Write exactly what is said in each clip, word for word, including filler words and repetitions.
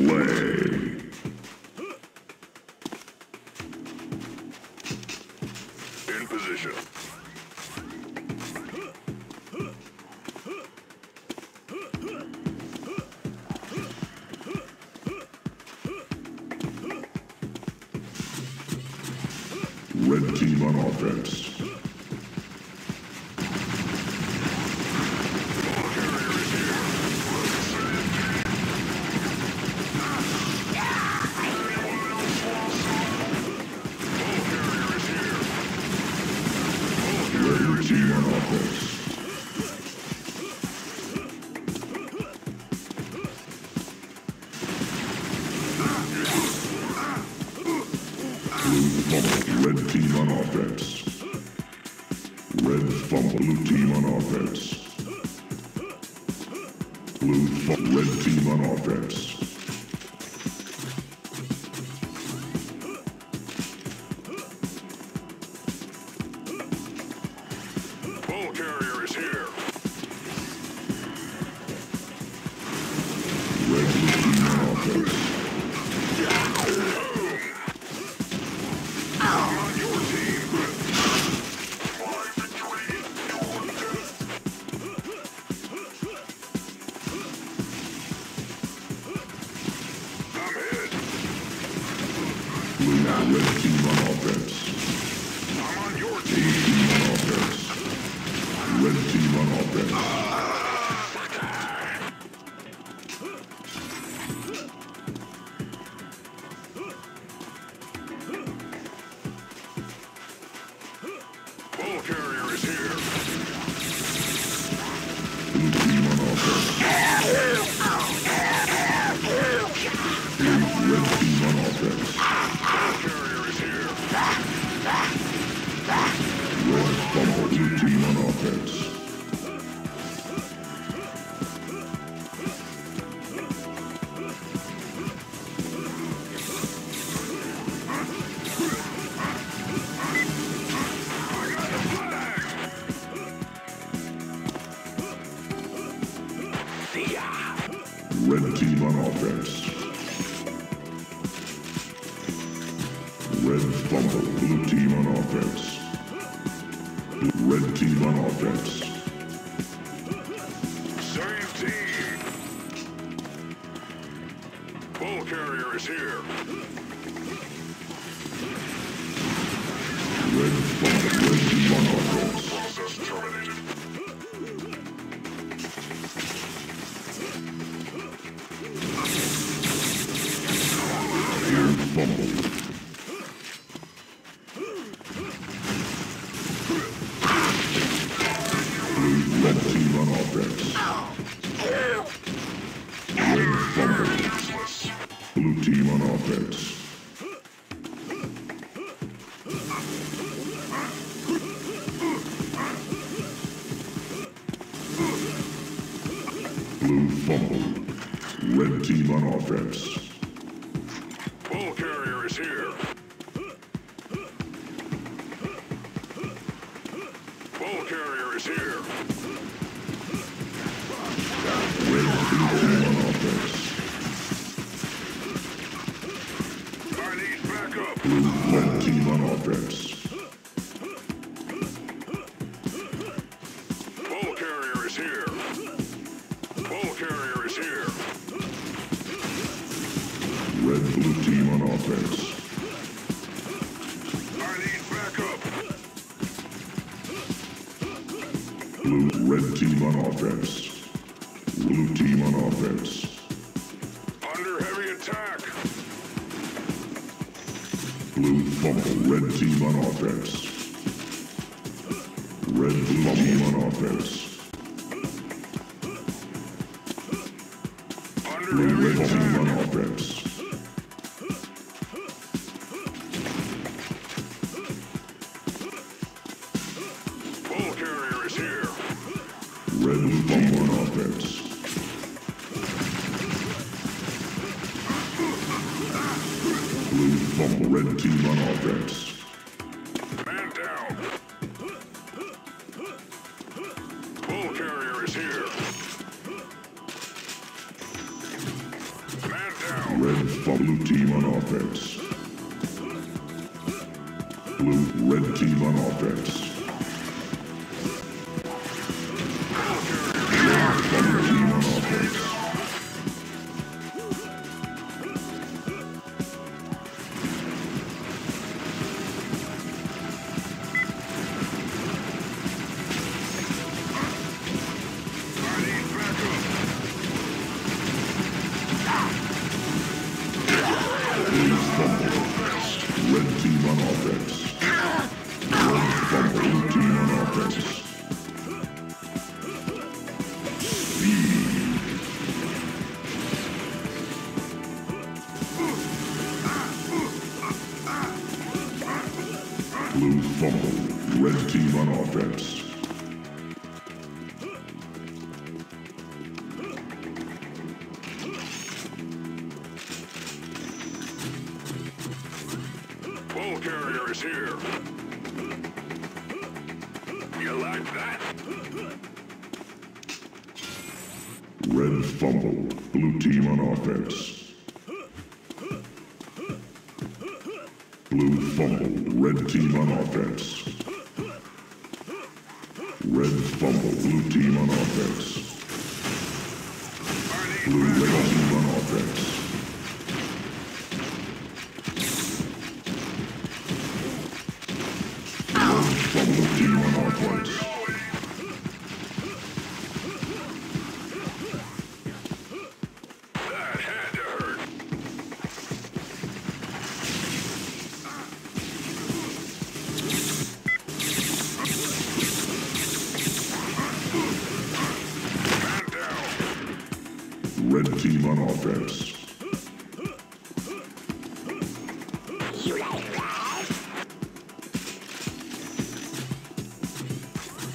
Slay. In position. Red team on offense. Red team on offense. Red fumble. Blue team on offense. Blue fumble. Red team on offense. Ball carrier is here. Red blue team on offense. Red team on offense. I'm on your team. Blue team on offense. Red team on offense. Ball carrier is here. Blue team on offense. Blue, red team on offense. Blue team on offense. See ya. Red team on offense. Red fumble. Blue team on offense. Red team on offense. Save team. Ball carrier is here. Red fumble. Red team on offense. Process terminated. Red fumble. Red team on offense. Red fumble. Blue team on offense. Blue fumble. Red team on offense. Ball carrier is here. Ball carrier is here. Red blue team on offense. I need backup. Blue red team on offense. Ball carrier is here. Ball carrier is here. Red blue team on offense. I need backup. Blue red team on offense. Blue team on offense. Under heavy attack. Blue fumble. Red team on offense. Red blue team on offense. Under blue, heavy red attack. Team on offense. Ball carrier is here. Red blue team on offense. Blue fumble. Red team on offense. Man down. Ball carrier is here. Man down. Red, blue team on offense. Blue, red team on offense. Blue fumble, red team on offense. Ball carrier is here. You like that? Red fumble, blue team on offense. Blue fumble, red team on offense. Red fumble, blue team on offense. Blue red team on offense. Red team on offense. You like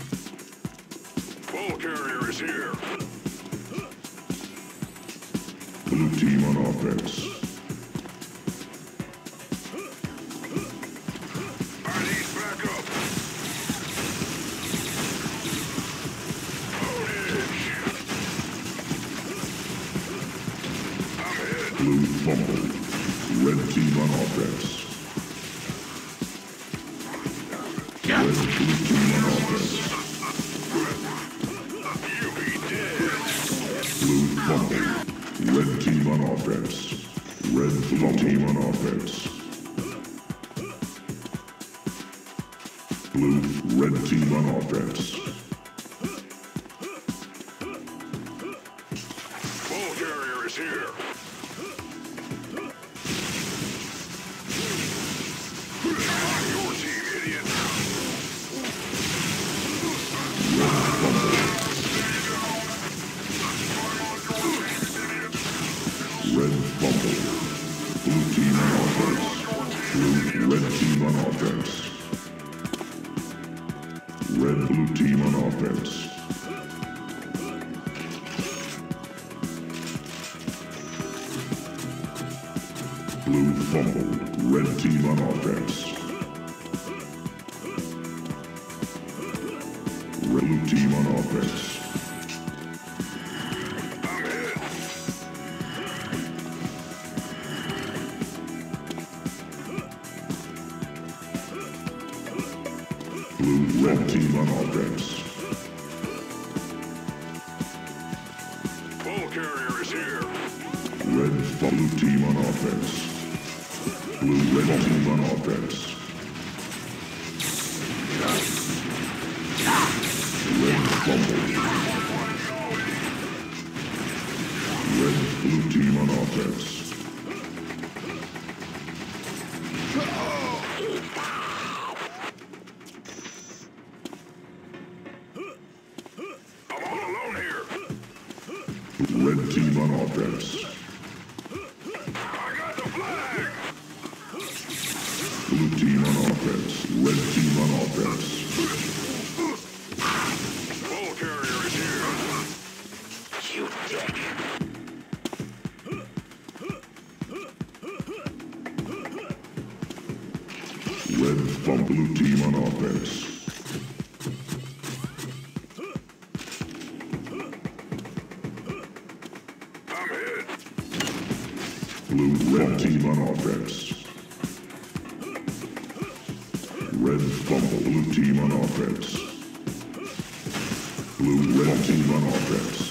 that? Ball carrier is here. Blue team on offense. Blue fumble, red team on offense. Red blue team on offense. You be dead. Blue fumble, red team on offense. Red blue team on offense. Blue red team on offense. Ball carrier is here. Red fumble. Blue team on offense. Blue red team on offense. Red blue team on offense. Blue fumble. Red team on offense. Red blue team on offense. Blue red team on offense. Ball carrier is here. Red blue team on offense. Blue red team on offense. Red fumble. Red blue team on offense. Red team on offense. I got the flag! Blue team on offense. Red team on offense. Ball carrier is here. You dick. Red from blue team on offense. Blue, red team on offense. Red fumble, blue team on offense. Blue, red team on offense.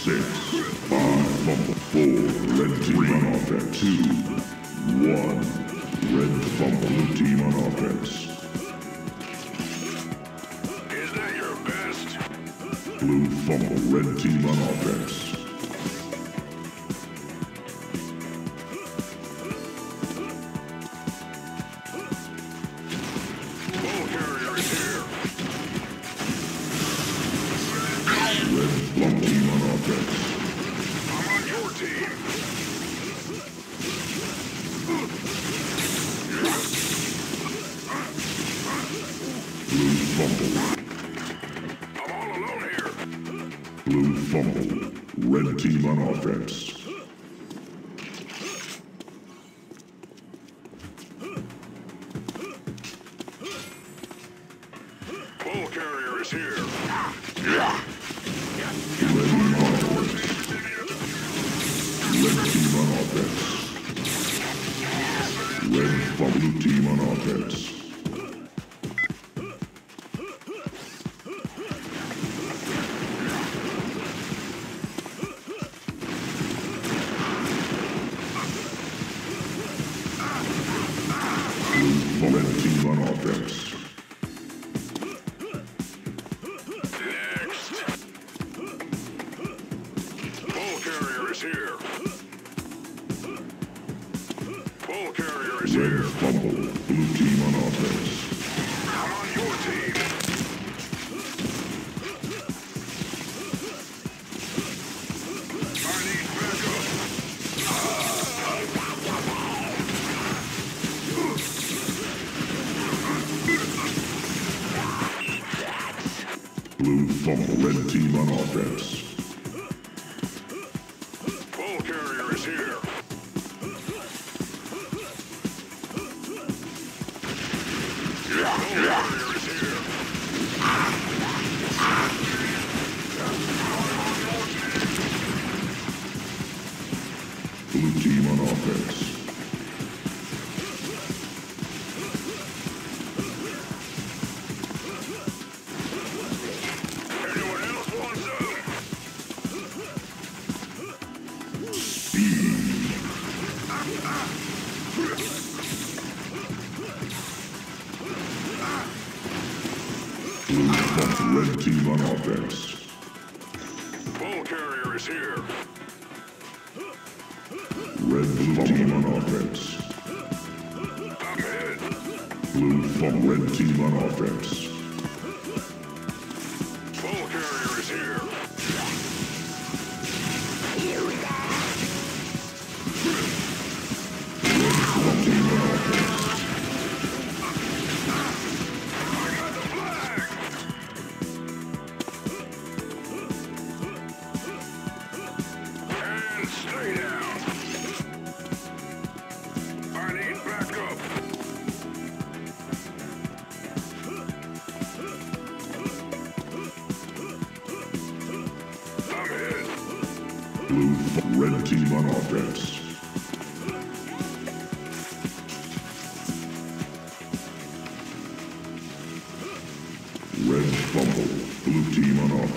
Six, five, four, red team on offense. Two, one. blue fumble red team on offense.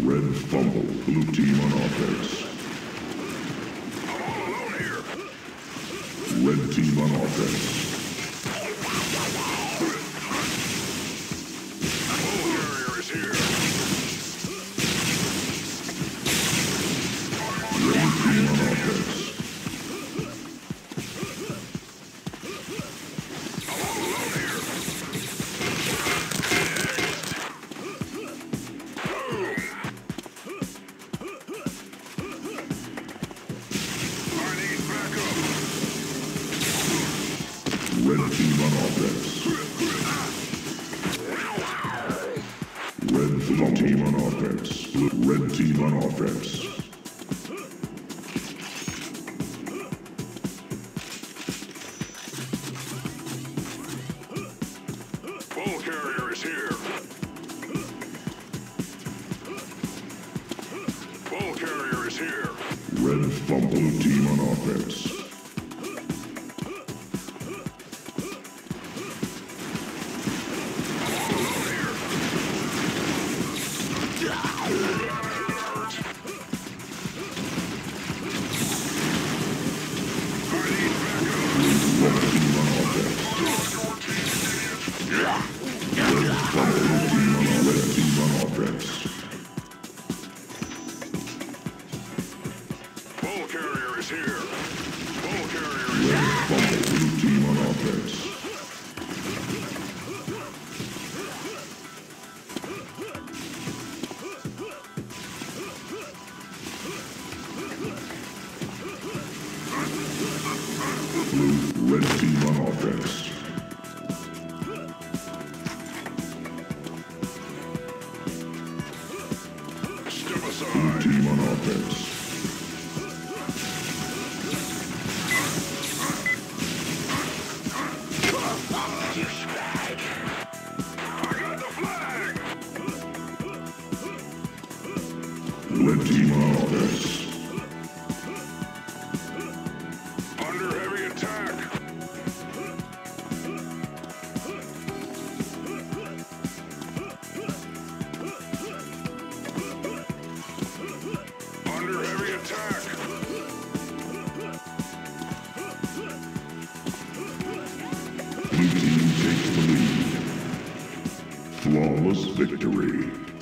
Red fumble team on offense. Blue team takes the lead. Flawless victory.